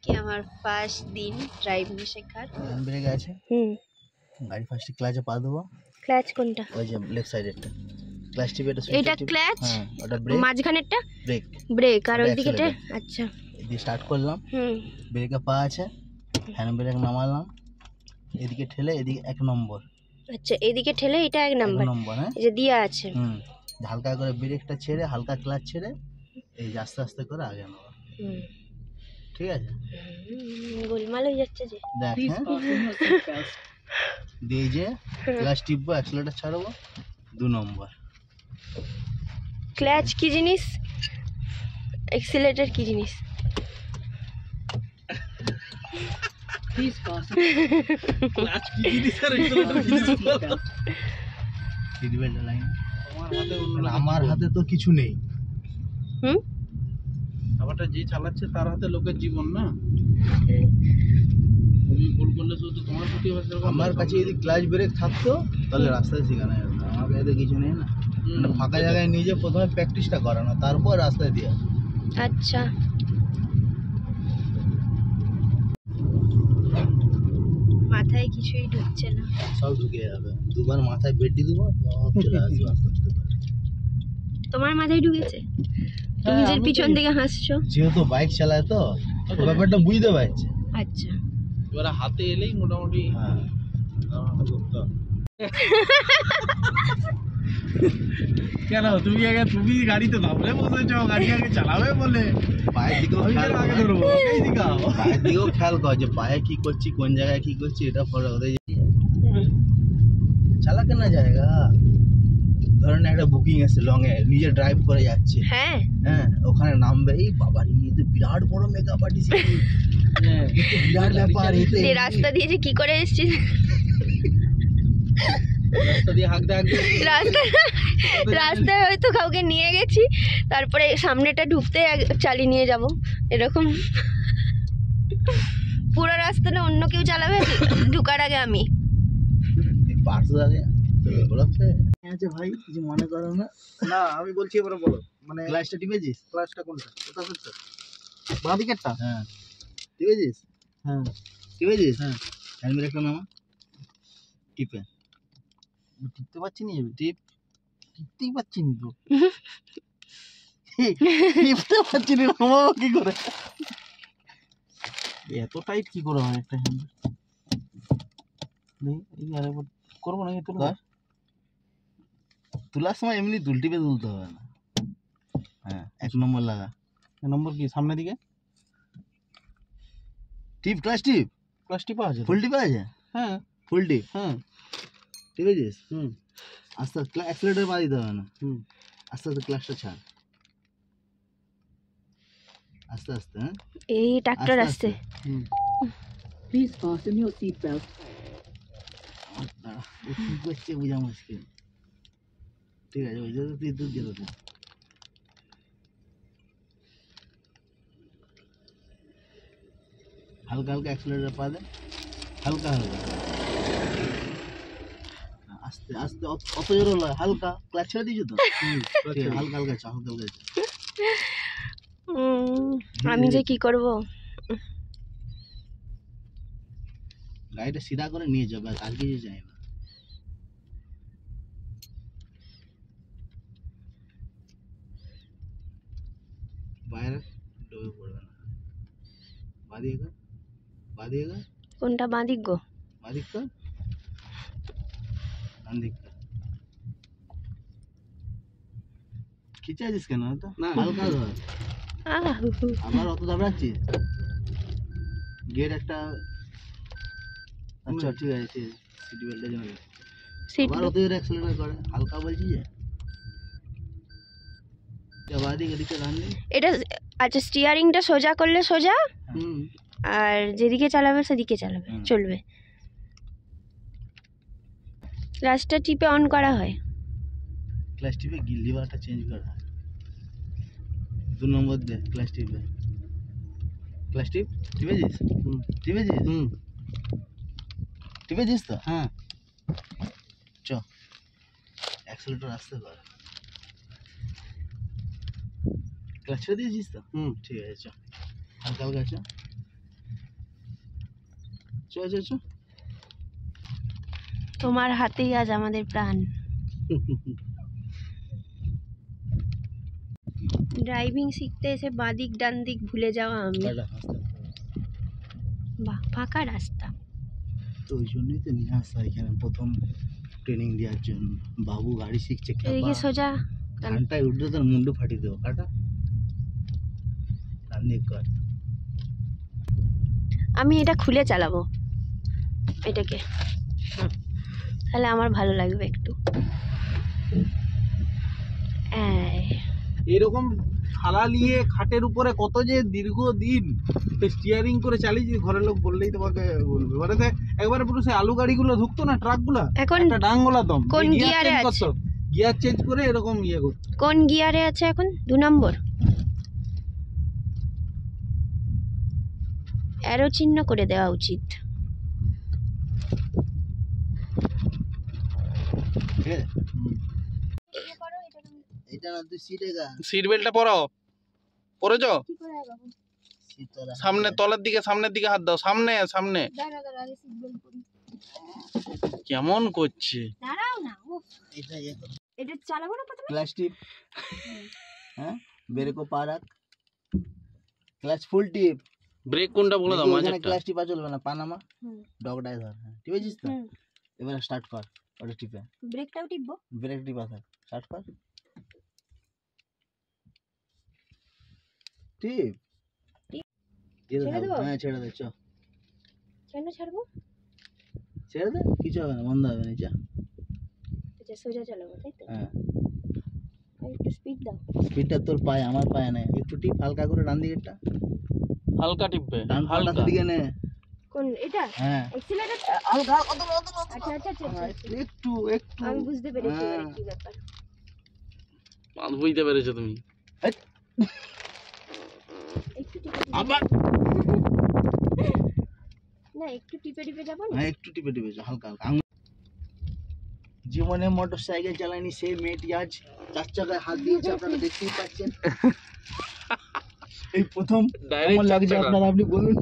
আজকে আমার ফার্স্ট দিন ড্রাইভিং শেখার। ব্রেক আছে, গাড়ি ফার্স্ট ক্লাচে পা দেবো। ক্লাচ কোনটা? ওই যে লেফট সাইডেরটা ক্লাচ টিপ, এটা এটা ক্লাচ, ওটা ব্রেক, মাঝখানেরটা ব্রেক। ব্রেক আর ওই দিকেটা, আচ্ছা এই স্টার্ট করলাম, ব্রেকে পা আছে, হ্যান্ড ব্রেক নামালাম, এদিকে ঠেলে এদিকে এক নম্বর। আচ্ছা এদিকে ঠেলে এটা এক নম্বর এই যে দেয়া আছে। হালকা করে ব্রেকটা ছেড়ে হালকা ক্লাচ ছেড়ে এই আস্তে আস্তে করে আগে নাও। ঠিক আছে, গোলমাল হয়ে যাচ্ছে যে দিয়ে যে ক্লাচ টিপবো, অ্যাক্সিলারেটর ছাড়বো, দু নম্বর। ক্লাচ কি জিনিস, অ্যাক্সিলারেটর কি জিনিস? আমার হাতে তো কিছু নেই, আবারটা যে চালাচ্ছে তার হাতে লোকের জীবন না। তুমি ভুল করলে শুধু তোমার প্রতি হবে। আমার কাছে যদি ক্লাচ ব্রেক থাকতো তাহলে রাস্তায় শেখানো যেত, আমার কাছে কিছু নেই না। ফাঁকা জায়গায় নিয়ে যে প্রথমে প্র্যাকটিসটা করানো, তারপর রাস্তায় দিয়ে। আচ্ছা মাথায় কিছুই ঢুকছে না, সব ঢুকে যাবে। দুবার মাথায় বেডি দেবো, চলে আসবে আস্তে আস্তে। তোমার মাথায় ঢুকেছে, তুমি নিজের পিছন থেকে হাসছো। যেহেতু বাইক চালায় তো ব্যাপারটা বুঝতে পারছে। আচ্ছা এবার হাতে এলেই মোটামুটি কেন তুমি আগে, তুমি গাড়িতে দাবলে বসেছো, গাড়ি আগে চালাবে বলে পায়ের দিকেও আগে ধরবো, এই দিকে পায়ের দিকেও খেয়াল কর যে পায়ে কি করছি, কোন জায়গায় কি করছি, এটা ফলো করে চালাকে না জায়গা। ধরেন একটা বুকিং আছে লং এ, নিজে ড্রাইভ করে যাচ্ছে, হ্যাঁ হ্যাঁ, ওখানে নামবে, এই বাবা এই তো বিরাট বড় মেকআপ আর্টিস্ট, হ্যাঁ বিরাট ব্যাপার। এই রাস্তা দিয়ে যে কি করে এসেছি, রাস্তায় হয়তো কাউকে নিয়ে গেছি, তারপরে সামনেটা ঢুকতে চালিয়ে নিয়ে যাব, এরকম পুরো রাস্তাটা অন্য কেউ চালাবে, ঢুকার আগে আমি। ভাই কিছু মনে করো না, না আমি বলছি এবার বলো, মানে ক্লাসটা টিপেছিস? ক্লাসটা কোনটা? কোথা হচ্ছে? বাঁ দিকেরটা? হ্যাঁ টিপেছিস? হ্যাঁ টিপেছিস? হ্যাঁ হ্যান্ড ব্রেকটা নামা, টিপে টিপতে পারছি নি, টিপ টিপতেই পারছি নি তো, টিপতে পারছি নি নামাবো কি করে, এত টাইট কি করে হয় একটা হ্যান্ড ব্রেক করবো না। তোর তোলার সময় এমনি দুল টিপে তুলতে হবে না, হ্যাঁ এক নম্বর লাগা। এক নম্বর কি? সামনের দিকে টিপ, ক্লাচ টিপ, ক্লাচ টিপ আছে, ফুল টিপ আছে, হ্যাঁ ফুল টিপ, হ্যাঁ ঠিক আছে। আস্তে আস্তে অ্যাক্সিলারেটর পা দিতে হবে না, আস্তে আস্তে ক্লাচটা ছাড়, আস্তে আস্তে, হ্যাঁ এই ট্রাক্টর আসছে। Please fasten your seat belt, কি করছে বুঝা মুশকিল। ঠিক আছে, ওই জন্য তুই দুধ গেল, হালকা হালকা অ্যাক্সিলারেটর পা দেন, হালকা হালকা আস্তে আস্তে, অত জোরে নয়, হালকা। ক্লাচ ছেড়ে দিয়েছো তো? হালকা হালকা চা, হালকা হালকা। আমি যে কি করব, গাড়িটা সিধা করে নিয়ে যাবে, আর কিছু যাই না। বাইরে ডোবে পড়বে না, বাঁধিয়েগা বাঁধিয়েগা। কোনটা বাঁধিক গো? বাঁধিক তো বাঁধিক, খিচে আছিস কেন? তো না হালকা ধর, আবার অত দাবড়াচ্ছিস, গেট একটা। আচ্ছা ঠিক আছে, ঠিক আছে, সিট বেল্টটা জমা, আবার অত অ্যাক্সিলারেটর করে, হালকা বলছি যে এটা। আচ্ছা স্টিয়ারিংটা সোজা করলে সোজা, আর যেদিকে চালাবে সেদিকে চালাবে, চলবে। ক্লাচটা টিপে অন করা হয়, ক্লাচ টিপে লিভারটা চেঞ্জ করা হয়, দু নম্বর দে ক্লাচ টিপে, ক্লাচ টিপ টিপেছিস? টিপেছিস? টিপেছিস তো? হ্যাঁ চ, অ্যাক্সিলারেটর আসতে পারে, ক্লাচ ছেড়ে দিয়েছিস তো? ঠিক আছে, হালকা হালকা আছে, তোমার হাতেই আজ আমাদের প্রাণ। ড্রাইভিং শিখতে এসে বাদিক ডান দিক ভুলে যাওয়া আমি। বাহ, ফাঁকা রাস্তা। তো ওই জন্যই তো নিয়ে আসা এখানে, প্রথম ট্রেনিং দেওয়ার জন্য। বাবু গাড়ি শিখছে, এদিকে সোজা ঘানটায় উঠলে তোর মুন্ডু ফাটিয়ে দেবো। কাটা আমি এটা খুলে চালাবো এটাকে, তাহলে আমার ভালো লাগবে একটু। এরকম থালা নিয়ে খাটের উপরে কত যে দীর্ঘদিন স্টিয়ারিং করে চালিয়েছি, ঘরের লোক বললেই তোমাকে বলবে। মানে একবারে পুরো সেই আলু গাড়িগুলো ঢুকতো না, ট্রাকগুলো, এখন ডাঙ্গলা দম গিয়ার চেঞ্জ করে এরকম ইয়ে করতো। কোন গিয়ারে আছে এখন? 2 নম্বর অ্যারো চিহ্ন করে দেওয়া উচিত। সিট বেল্টটা পরাও, পরে যাও। সামনে তলার দিকে, সামনের দিকে হাত দাও। সামনে সামনে কেমন করছে? দাঁড়াও না, এটা চালাবো না প্রথমে। প্লাস্টিক, হ্যাঁ, ব্রেকও পা রাখ, ক্লাচ ফুল টিপ। ব্রেক কোনটা বলে দাও, মানে ক্লাচ টিপা চলবে না, পানামা ডগ ডাই ধর। ঠিক আছে তো, এবার স্টার্ট কর। ওটা টিপে ব্রেকটাও টিপবো, ব্রেক টিপা থাক। স্টার্ট কর, টিপ টিপ। হ্যাঁ ছেড়ে দে। চল, কেন ছাড়বো? ছেড়ে দে, কিছু হবে না, বন্ধ হবে না। যা, এটা সোজা চালাবো, তাই তো? হ্যাঁ, একটু স্পিড দাও। স্পিডটা তোর পায়, আমার পায় না। একটু টিপ হালকা করে, ডান দিকেরটা হালকা টিপবে, হালকা দিকে নে। কোন এটা? হ্যাঁ, অ্যাক্সিলারেট হালকা। কত কত? আচ্ছা আচ্ছা আচ্ছা, একটু একটু। আমি বুঝতে পেরেছি এবারে কি ব্যাপার। মান বুঝতে পেরেছো তুমি? একটু টিপে আবার না, একটু টিপে টিপে যাব না। হ্যাঁ, একটু টিপে টিপে যাও, হালকা হালকা। জীবনে মোটরসাইকেল চালানি সেই মেয়েটি আজ 4 চাকায় হাত দিয়েছে, আপনারা দেখতেই পাচ্ছেন। এই প্রথম কেমন লাগছে আপনারা, আপনি বলুন।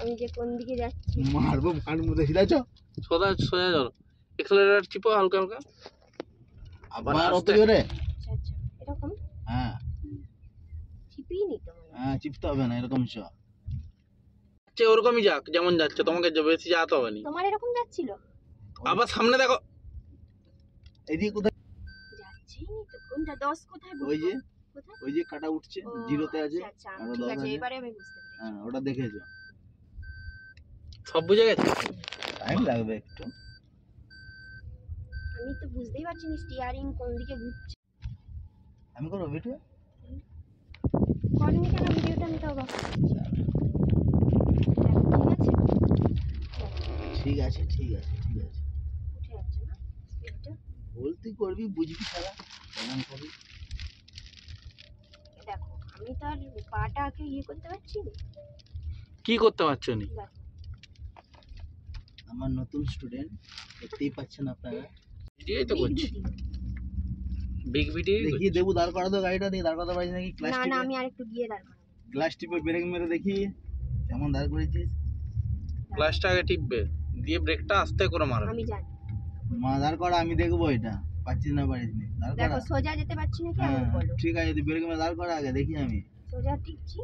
আমি যে কোন দিকে যাচ্ছি, মারবো কান মুদে। সিধা চল, সোজা সোজা চল। এক্সেলারেটর টিপো হালকা হালকা, আবার অত জোরে। আচ্ছা আচ্ছা, এরকম। হ্যাঁ, টিপি নি তো? হ্যাঁ, টিপতে হবে না, এরকম চল। চে ওরকমই যাক যেমন যাচ্ছে, তোমাকে যে বেশি যাওয়া হবে না। তোমার এরকম যাচ্ছিল, আবার সামনে দেখো। এদিকে কোথায় যাচ্ছে নি তো? কোনটা 10 কোথায়? ওই যে ওই যে কাটা উঠছে, জিরোতে আছে। আচ্ছা ঠিক আছে, এবারে আমি বুঝতে পেরেছি। হ্যাঁ, ওটা দেখে যাও, সব বুঝে গেছি। টাইম লাগবে একটু, আমি তো বুঝতেই পারছি না স্টিয়ারিং কোন দিকে ঘুরছে। আমি করব ভিডিও, করনি কেন ভিডিওটা? আমি তো অবাক। ঠিক আছে ঠিক আছে ঠিক আছে, উঠে যাচ্ছে না স্পিডটা। বলতি করবি, বুঝবি সারা কেমন করবি। দেখো, আমি তো আর পাটাকে ইয়ে করতে পারছি না। কি করতে পারছো নি? আমার নতুন স্টুডেন্ট, দেখতেই পাচ্ছেন আপনারা। ভিডিওই তো করছি, বিগ ভিডিও দেখি। দেবু দাঁড় করা দাও গাড়িটা, দেখি দাঁড় করা পারিস নাকি। ক্লাস টিপে, না না, আমি আরেকটু গিয়ে দাঁড় করা। ক্লাস টিপে ব্রেক মেরে দেখি কেমন দাঁড় করেছিস। ক্লাসটা আগে টিপবে, দিয়ে ব্রেকটা আস্তে করে মারো। আমি জানি, মাদার করা আমি দেখবো। এটা পাচ্ছিস না, পারিস নি। দেখো, সোজা যেতে পারছিস না কি? আমি বলো, ঠিক আছে। যদি ব্রেক মেরে দাঁড় করা আগে দেখি আমি সোজা টিপছি,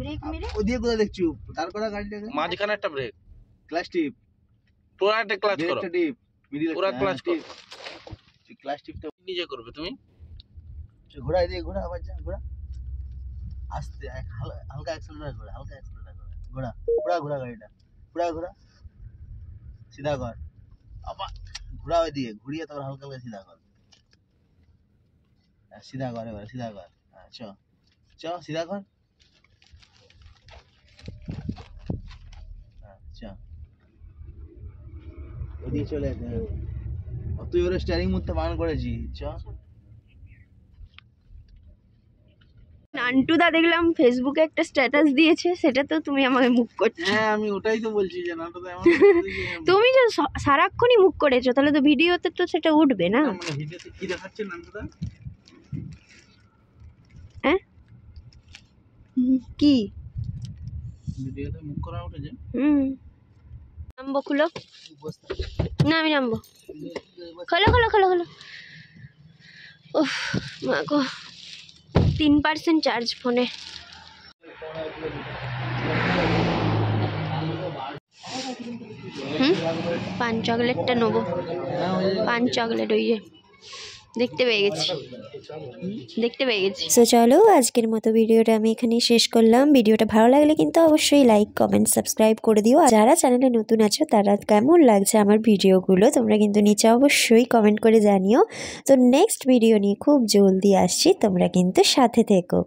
ব্রেক মেরে ওদিকে কোথায় দেখছো? দাঁড় করা গাড়িটাকে মাঝখানে একটা ব্রেক, ক্লাচ টিপ। পুরো একটা ক্লাচ করো, একটা টিপ, মিডল পুরো ক্লাচ করো। এই ক্লাচ টিপটা নিজে করবে তুমি। ঘোড়া দিয়ে ঘোড়া, আবার যা ঘোড়া, আস্তে হালকা অ্যাক্সেলারেট করো, হালকা অ্যাক্সেলারেট করো। ঘোড়া পুরো ঘোড়া, গাড়িটা পুরো ঘোড়া। সিধা কর, আবার ঘোড়া দিয়ে ঘুরিয়ে তারপর হালকা হালকা সিধা কর। সিধা কর, এবার সিধা কর। হ্যাঁ, চ চ, সিধা কর। আচ্ছা, ওদিকে চলে যা। তুই ওর স্টিয়ারিং মুতে বান করেছি। চ, নান্টুদা দেখলাম ফেসবুকে একটা স্ট্যাটাস দিয়েছে, সেটা তো তুমি আমাকে মুখ করছো। হ্যাঁ, আমি ওটাই তো বলছি যে নান্টুদা আমাকে তুমি যে সারাক্ষণই মুখ করেছো, তাহলে তো ভিডিওতে তো সেটা উঠবে না। মানে ভিডিওতে কি দেখাচ্ছে নান্টুদা? হ্যাঁ, কি ভিডিওতে মুখ করা ওঠে যে নামবো খুলো না আমি নামবো খোলো খোলো খোলো খোলো উফ মা গো 3% চার্জ ফোনে পান চকলেটটা নেবো পান চকলেট ওই যে দেখতে পেয়ে গেছি সো চলো আজকের মতো ভিডিওটা আমি এখানেই শেষ করলাম। ভিডিওটা ভালো লাগলে কিন্তু অবশ্যই লাইক কমেন্ট সাবস্ক্রাইব করে দিও। আর যারা চ্যানেলে নতুন আছো তারা কেমন লাগছে আমার ভিডিওগুলো তোমরা কিন্তু নিচে অবশ্যই কমেন্ট করে জানিও। তো নেক্সট ভিডিও নিয়ে খুব জলদি আসছি, তোমরা কিন্তু সাথে থেকো।